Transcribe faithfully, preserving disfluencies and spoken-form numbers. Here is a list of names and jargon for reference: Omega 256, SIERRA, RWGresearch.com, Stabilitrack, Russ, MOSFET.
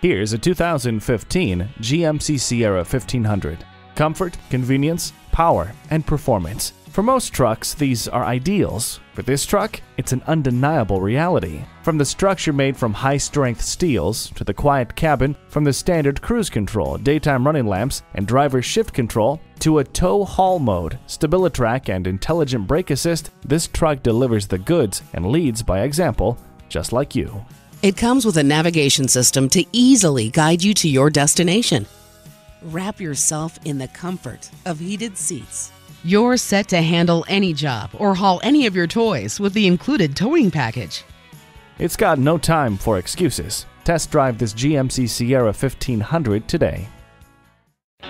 Here's a two thousand fifteen G M C Sierra fifteen hundred. Comfort, convenience, power, and performance. For most trucks, these are ideals. For this truck, it's an undeniable reality. From the structure made from high-strength steels to the quiet cabin, from the standard cruise control, daytime running lamps, and driver shift control, to a tow-haul mode, Stabilitrack, and intelligent brake assist, this truck delivers the goods and leads by example, just like you. It comes with a navigation system to easily guide you to your destination. Wrap yourself in the comfort of heated seats. You're set to handle any job or haul any of your toys with the included towing package. It's got no time for excuses. Test drive this G M C Sierra fifteen hundred today.